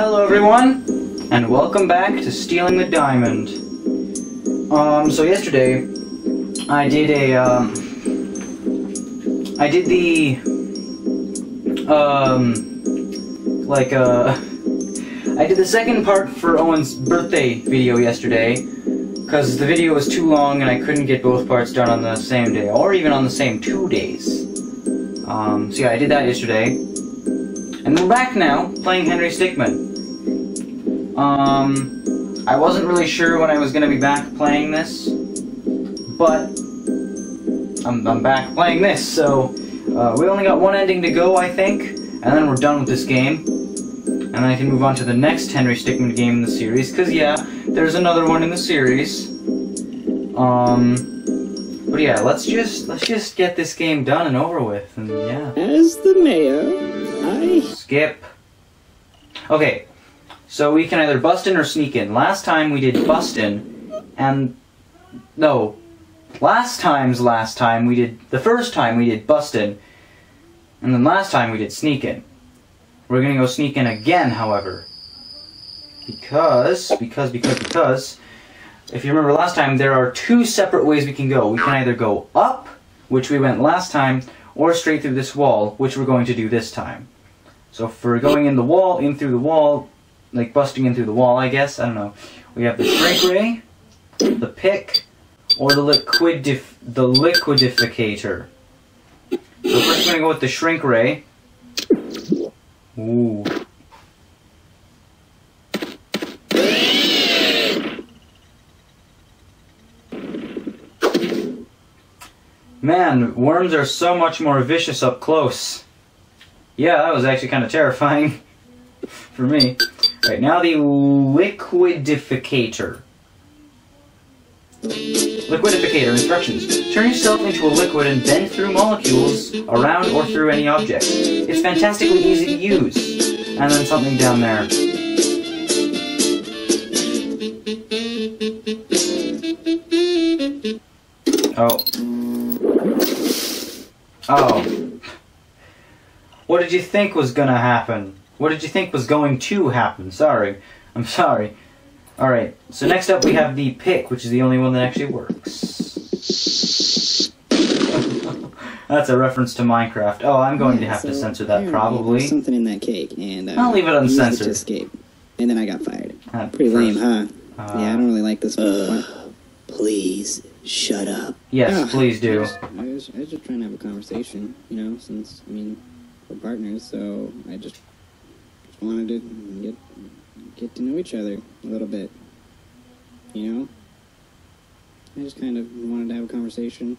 Hello everyone, and welcome back to Stealing the Diamond. So yesterday, I did a, I did the second part for Owen's birthday video yesterday, because the video was too long and I couldn't get both parts done on the same day, or even on the same 2 days. So yeah, I did that yesterday. And we're back now, playing Henry Stickmin. I wasn't really sure when I was gonna be back playing this, but I'm back playing this, so we only got one ending to go, I think, and then we're done with this game. And then I can move on to the next Henry Stickmin game in the series, because yeah, there's another one in the series. But yeah, let's just get this game done and over with, and yeah. As the mayor. Skip. Okay, so we can either bust in or sneak in. Last time we did bust in, and no, the first time we did bust in, and then last time we did sneak in. We're gonna go sneak in again, however, because if you remember last time, there are two separate ways we can go. We can either go up, which we went last time, or straight through this wall, which we're going to do this time. So for going in the wall, in through the wall, like busting in through the wall, I guess, I don't know. We have the shrink ray, the pick, or the liquidificator. So first we're gonna go with the shrink ray. Ooh. Man, worms are so much more vicious up close. Yeah, that was actually kind of terrifying for me. Right, now the liquidificator. Liquidificator instructions. Turn yourself into a liquid and bend through molecules around or through any object. It's fantastically easy to use. And then something down there. Oh. What did you think was gonna happen? What did you think was going to happen? Sorry. I'm sorry. Alright, so next up we have the pick, which is the only one that actually works. That's a reference to Minecraft. Oh, I'm going to have to censor that, probably. Something in that cake, and I'll leave it uncensored. To escape. And then I got fired. Pretty lame, huh? Yeah, I don't really like this one. Please. Shut up. Yes, please do. I was just trying to have a conversation, you know, since, I mean, we're partners, so I just wanted to get to know each other a little bit, you know? I just kind of wanted to have a conversation.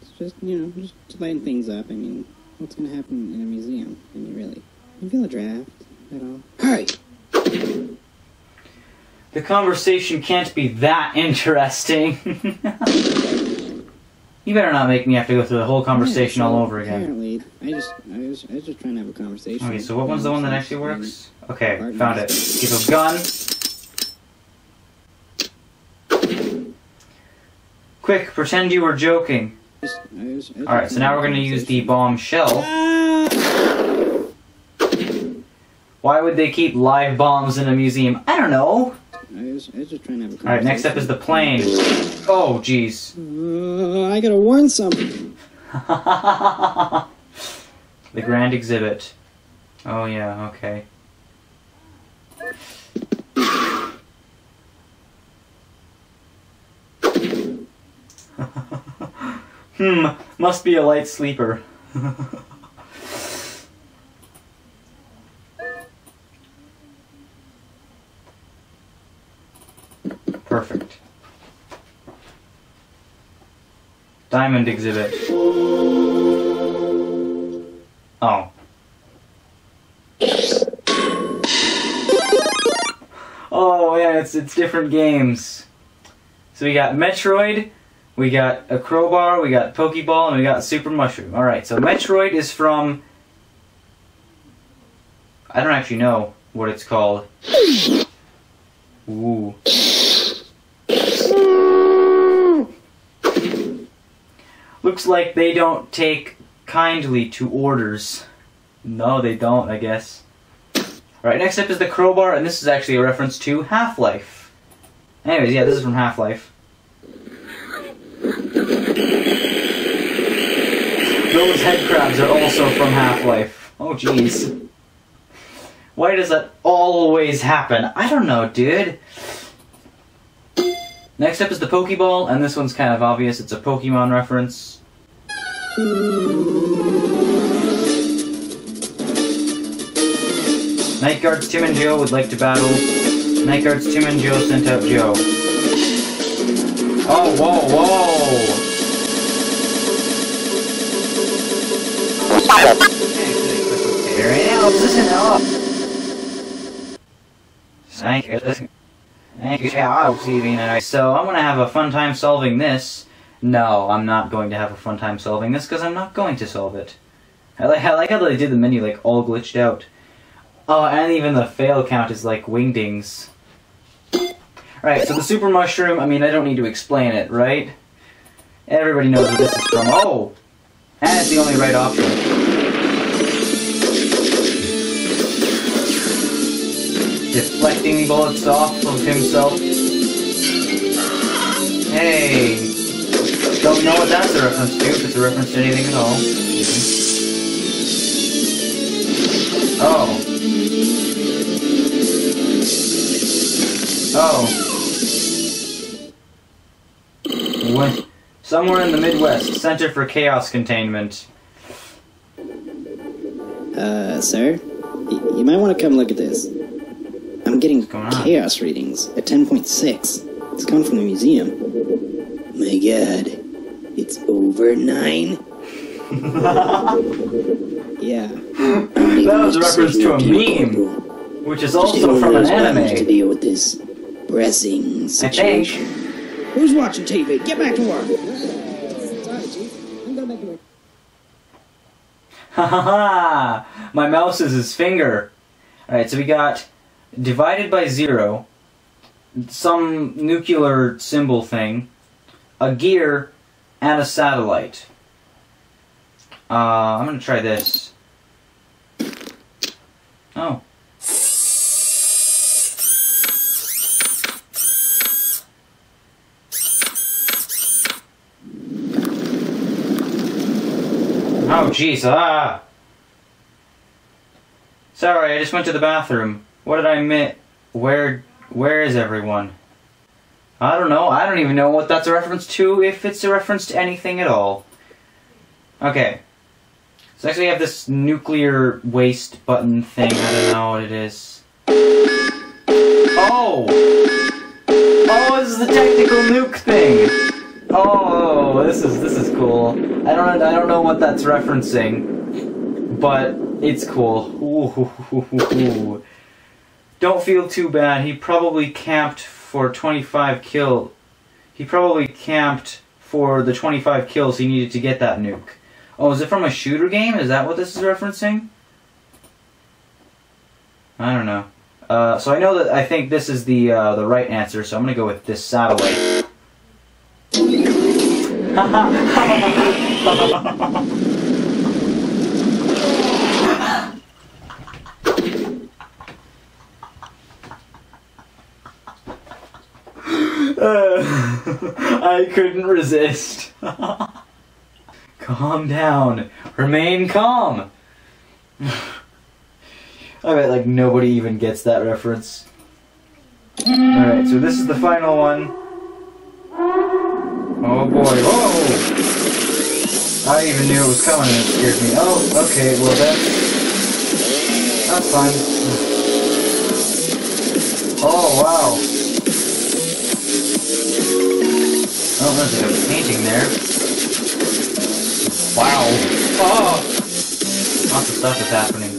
It's just, you know, just lighten things up. I mean, what's going to happen in a museum? I mean, really? You feel a draft at all? Hurry! The conversation can't be that interesting. You better not make me have to go through the whole conversation all over again. Apparently, I was just trying to have a conversation. Okay, so what one's the one that actually works? Okay, found it. Keep a gun. Quick, pretend you were joking. Alright, so now we're going to use the bombshell. Why would they keep live bombs in a museum? I don't know. I was just trying to have a conversation. Alright, next up is the plane. Oh, jeez. I gotta warn somebody. The grand exhibit. Oh, yeah, okay. Must be a light sleeper. Perfect. Diamond exhibit. Oh. Oh yeah, it's different games. So we got Metroid, we got a crowbar, we got Pokeball, and we got Super Mushroom. Alright, so Metroid is from... I don't actually know what it's called. Ooh. Looks like they don't take kindly to orders. No, they don't, I guess. Alright, next up is the crowbar, and this is actually a reference to Half-Life. Anyways, yeah, this is from Half-Life. Those headcrabs are also from Half-Life. Oh, jeez. Why does that always happen? I don't know, dude. Next up is the Pokeball, and this one's kind of obvious. It's a Pokemon reference. Night Guards Tim and Joe would like to battle. Night Guards Tim and Joe sent out Joe. Oh, whoa! So I'm gonna have a fun time solving this. No, I'm not going to have a fun time solving this because I'm not going to solve it. I like how they did the menu like all glitched out. Oh, and even the fail count is like wingdings. Alright, so the super mushroom, I mean, I don't need to explain it, right? Everybody knows what this is from. Oh! And it's the only right option. Deflecting bullets off of himself. Hey! Don't know what that's a reference to, if it's a reference to anything at all. Oh. Oh. What? Somewhere in the Midwest, Center for Chaos Containment. Sir? You might want to come look at this. I'm getting chaos readings at 10.6. It's coming from the museum. My god. It's over 9. Yeah. That was a reference to a meme. Which is also from an anime. To deal with this pressing situation. Who's watching TV? Get back to work. Ha ha ha! My mouse is his finger. All right, so we got divided by 0, some nuclear symbol thing, a gear, and a satellite. I'm gonna try this. Oh. Oh, jeez, ah! Sorry, I just went to the bathroom. What did I miss? Where is everyone? I don't know, I don't even know what that's a reference to, if it's a reference to anything at all. Okay. So next we have this nuclear waste button thing, I don't know what it is. Oh! Oh, this is the tactical nuke thing! Oh, this is cool. I don't know what that's referencing, but it's cool. Ooh. Don't feel too bad. He probably camped for 25 kills. He probably camped for the 25 kills he needed to get that nuke. Oh, is it from a shooter game? Is that what this is referencing? I don't know. So I know that I think this is the right answer. So I'm gonna go with this satellite. I couldn't resist. Calm down. Remain calm. I bet like nobody even gets that reference. Alright, so this is the final one. Oh boy, whoa! I even knew it was coming and it scared me. Oh, okay, well that's fine. Oh, wow. Oh, there's a good painting there. Wow. Oh! Lots of stuff is happening.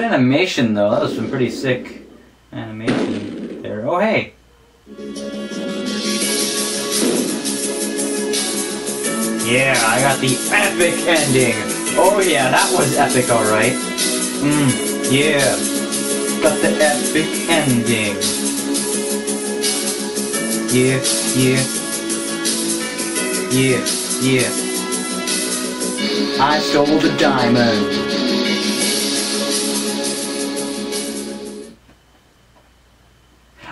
Animation though, that was some pretty sick animation there. Oh hey! Yeah, I got the epic ending! Oh yeah, that was epic, alright. Yeah. Got the epic ending. Yeah, yeah. Yeah, yeah. I stole the diamond.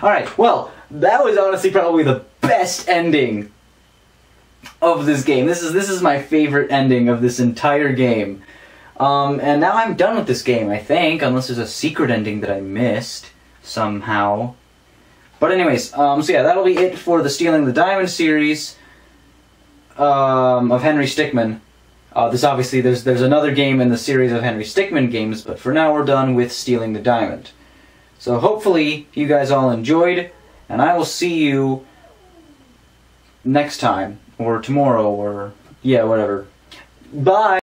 Alright, well, that was honestly probably the best ending of this game. This is my favorite ending of this entire game. And now I'm done with this game, I think, unless there's a secret ending that I missed somehow. But anyways, so yeah, that'll be it for the Stealing the Diamond series of Henry Stickmin. This obviously there's another game in the series of Henry Stickmin games, but for now we're done with Stealing the Diamond. So hopefully you guys all enjoyed, and I will see you next time, or tomorrow, or yeah, whatever. Bye!